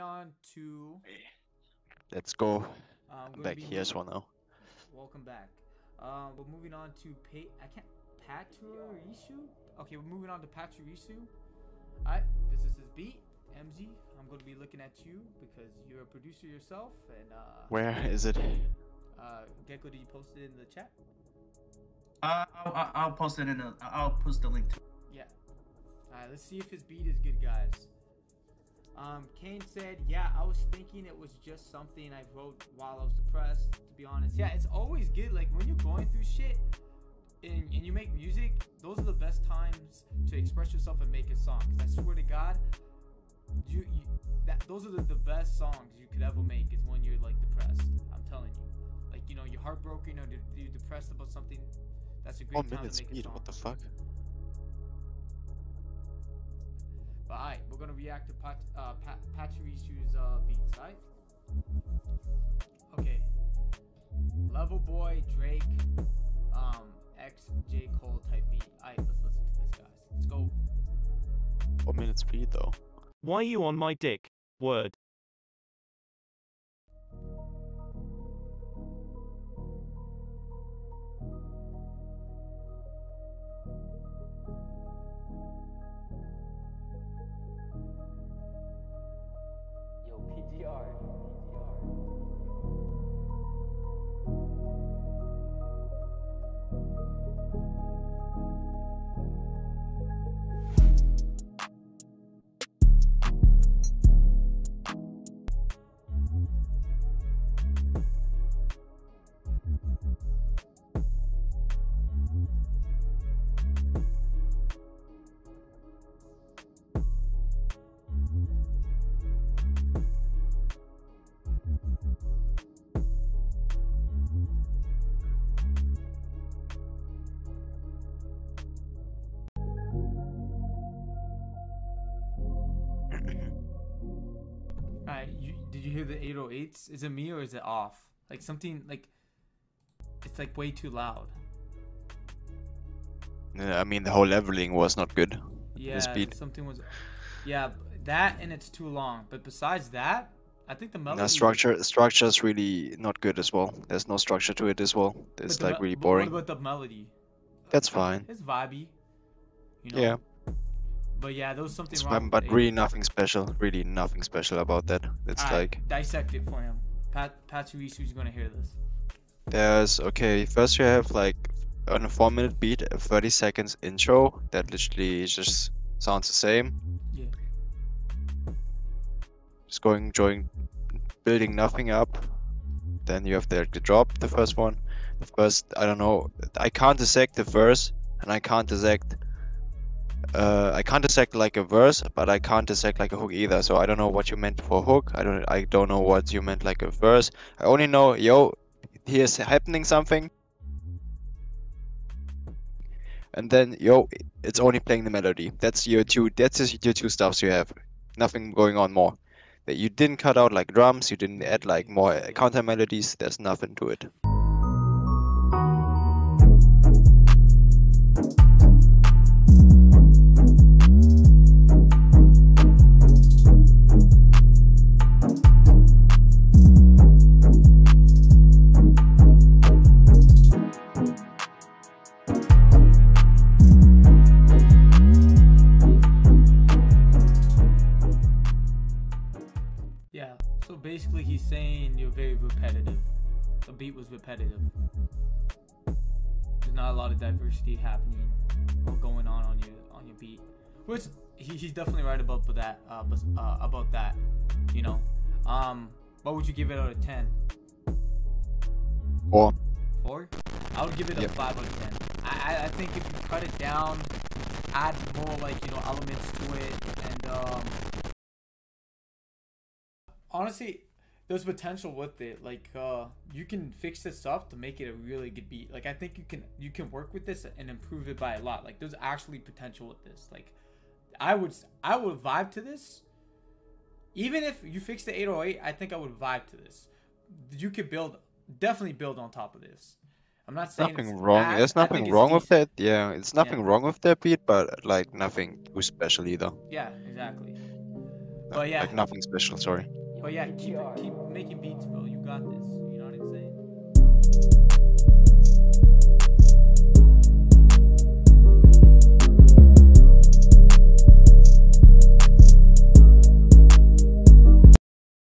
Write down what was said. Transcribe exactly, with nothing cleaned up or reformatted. on to... Let's go. Uh, back here as well now. Welcome back. Uh, we're moving on to... Pay I can't... Paturisu? Okay, we're moving on to Paturisu. Alright, this is his beat. M Z, I'm going to be looking at you because you're a producer yourself. And uh, where is it? Uh, Gecko, did you post it in the chat? Uh, I'll, I'll post it in the... I'll post the link to it. Yeah. Alright, let's see if his beat is good, guys. Um, Kane said, yeah, I was thinking it was just something I wrote while I was depressed, to be honest. Yeah, it's always good. Like, when you're going through shit and, and you make music, those are the best times to express yourself and make a song. Because I swear to God, you, you that those are the, the best songs you could ever make is when you're, like, depressed. I'm telling you. Like, you know, you're heartbroken or you're depressed about something. That's a great time to make a song. What the fuck? But alright, we're gonna react to Pat, uh, Pat, Paturisu's uh, beats, alright? Okay. Level Boy, Drake, um, X, J. Cole type beat. Alright, let's listen to this, guys. Let's go. What minute speed, though? Why you on my dick? Word. You, did you hear the eight oh eights? Is it me or is it off? Like something like it's like way too loud. Yeah, I mean the whole leveling was not good. Yeah, the speed. Something was. Yeah, that and it's too long. But besides that, I think the melody. No, structure. The structure is really not good as well. There's no structure to it as well. It's like really boring. What about the melody? That's fine. It's vibey. You know? Yeah. But yeah, there was something it's wrong. But really, nothing special. Really, nothing special about that. It's right, like dissect it for him. Pat Paturisu's gonna hear this. There's okay. First, you have like on a four-minute beat, a thirty seconds intro that literally just sounds the same. Yeah. Just going, joining, building nothing up. Then you have the, the drop, the first one. The first, I don't know. I can't dissect the verse, and I can't dissect. Uh, I can't dissect like a verse, but I can't dissect like a hook either. So I don't know what you meant for hook. I don't. I don't know what you meant like a verse. I only know, yo, here's happening something, and then yo, it's only playing the melody. That's your two. That's your two stuffs you have. Nothing going on more. That you didn't cut out like drums. You didn't add like more counter melodies. There's nothing to it. Basically, he's saying you're very repetitive. The beat was repetitive. There's not a lot of diversity happening or going on on your on your beat, which he, he's definitely right about that. Uh, uh, about that, you know. Um, what would you give it out of ten? Four. Four? I would give it a yep. five out of ten. I I think if you cut it down, add more like you know elements to it, and um. honestly, there's potential with it. Like, uh, you can fix this up to make it a really good beat. Like, I think you can you can work with this and improve it by a lot. Like, there's actually potential with this. Like, I would I would vibe to this. Even if you fix the eight oh eight, I think I would vibe to this. You could build, definitely build on top of this. I'm not saying nothing it's wrong. Bad. There's nothing wrong with that. Yeah, it's nothing yeah. wrong with that beat, but like nothing too special either. Yeah, exactly. But yeah, like nothing special. Sorry. But yeah, keep keep making beats, bro. You got this.